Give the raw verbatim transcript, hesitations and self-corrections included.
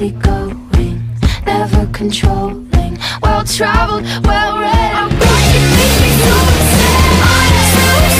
easy going, never controlling, well traveled, well read. I'm going to make me so